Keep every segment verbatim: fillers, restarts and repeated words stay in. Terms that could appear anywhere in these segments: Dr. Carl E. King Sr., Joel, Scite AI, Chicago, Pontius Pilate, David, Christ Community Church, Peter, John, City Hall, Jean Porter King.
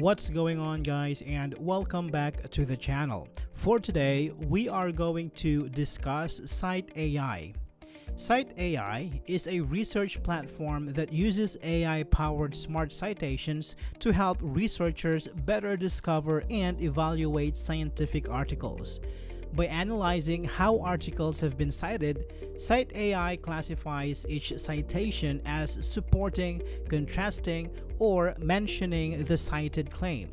What's going on, guys, and welcome back to the channel. For today, we are going to discuss Scite A I. Scite A I is a research platform that uses A I-powered smart citations to help researchers better discover and evaluate scientific articles. By analyzing how articles have been cited, Scite A I classifies each citation as supporting, contrasting, or mentioning the cited claim.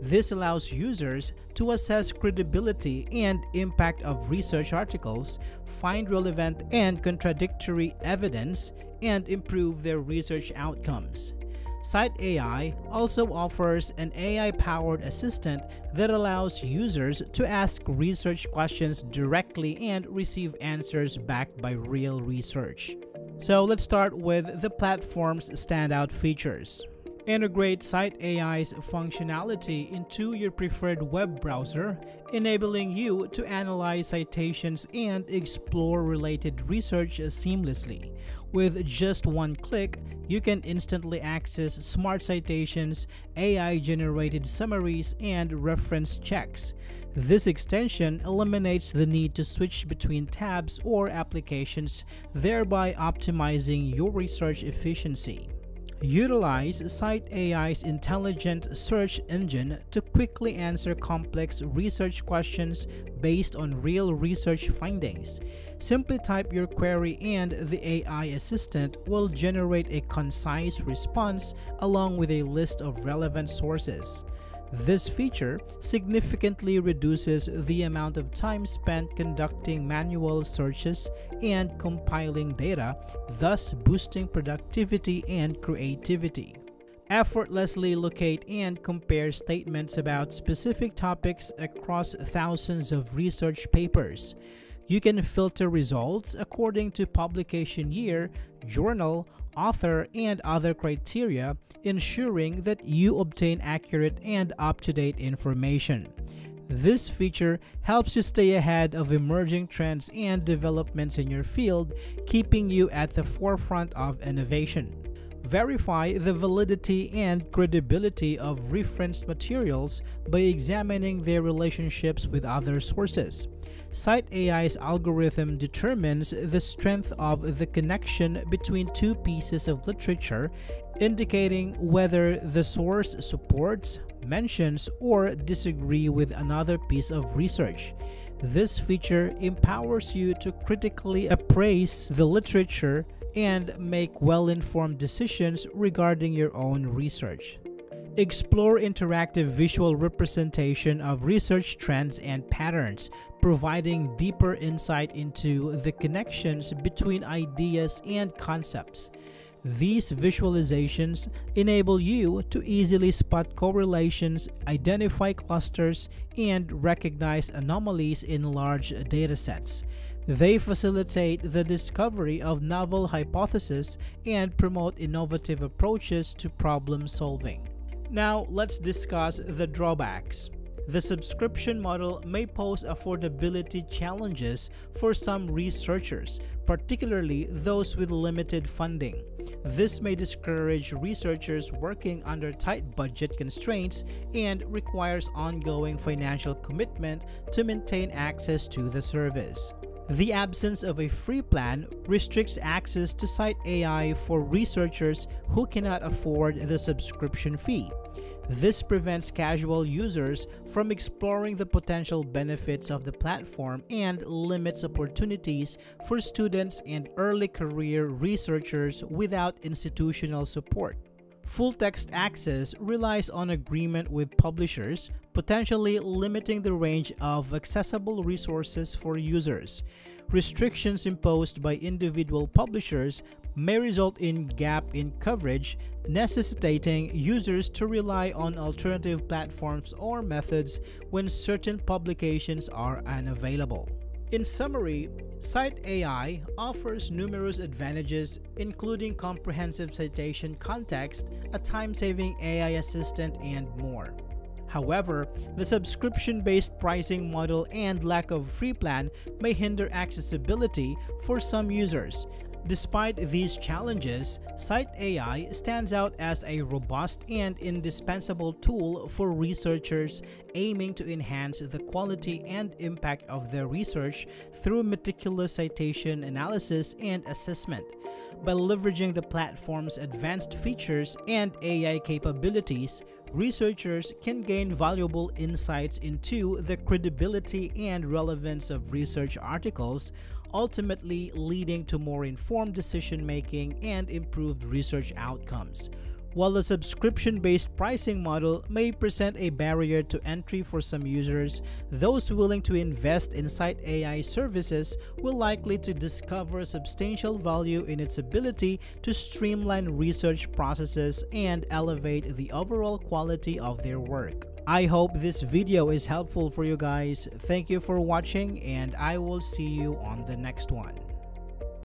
This allows users to assess credibility and impact of research articles, find relevant and contradictory evidence, and improve their research outcomes. Scite A I also offers an A I-powered assistant that allows users to ask research questions directly and receive answers backed by real research. So let's start with the platform's standout features. Integrate Scite A I's functionality into your preferred web browser, enabling you to analyze citations and explore related research seamlessly. With just one click, you can instantly access smart citations, A I-generated summaries, and reference checks. This extension eliminates the need to switch between tabs or applications, thereby optimizing your research efficiency. Utilize Scite A I's intelligent search engine to quickly answer complex research questions based on real research findings. Simply type your query and the A I assistant will generate a concise response along with a list of relevant sources. This feature significantly reduces the amount of time spent conducting manual searches and compiling data, thus boosting productivity and creativity. Effortlessly locate and compare statements about specific topics across thousands of research papers. You can filter results according to publication year, journal, author, and other criteria, ensuring that you obtain accurate and up-to-date information. This feature helps you stay ahead of emerging trends and developments in your field, keeping you at the forefront of innovation. Verify the validity and credibility of referenced materials by examining their relationships with other sources. Scite A I's algorithm determines the strength of the connection between two pieces of literature, indicating whether the source supports, mentions, or disagrees with another piece of research. This feature empowers you to critically appraise the literature and make well-informed decisions regarding your own research. Explore interactive visual representation of research trends and patterns, providing deeper insight into the connections between ideas and concepts. These visualizations enable you to easily spot correlations, identify clusters, and recognize anomalies in large datasets. They facilitate the discovery of novel hypotheses and promote innovative approaches to problem solving. Now, let's discuss the drawbacks. The subscription model may pose affordability challenges for some researchers, particularly those with limited funding. This may discourage researchers working under tight budget constraints and requires ongoing financial commitment to maintain access to the service. The absence of a free plan restricts access to Scite A I for researchers who cannot afford the subscription fee. This prevents casual users from exploring the potential benefits of the platform and limits opportunities for students and early career researchers without institutional support. Full-text access relies on agreement with publishers, potentially limiting the range of accessible resources for users. Restrictions imposed by individual publishers may result in a gap in coverage, necessitating users to rely on alternative platforms or methods when certain publications are unavailable. In summary, Scite A I offers numerous advantages, including comprehensive citation context, a time-saving A I assistant, and more. However, the subscription-based pricing model and lack of free plan may hinder accessibility for some users. Despite these challenges, Scite A I stands out as a robust and indispensable tool for researchers aiming to enhance the quality and impact of their research through meticulous citation analysis and assessment. By leveraging the platform's advanced features and A I capabilities, researchers can gain valuable insights into the credibility and relevance of research articles, ultimately leading to more informed decision-making and improved research outcomes. While the subscription-based pricing model may present a barrier to entry for some users, those willing to invest in Scite A I services will likely to discover substantial value in its ability to streamline research processes and elevate the overall quality of their work. I hope this video is helpful for you guys. Thank you for watching, and I will see you on the next one.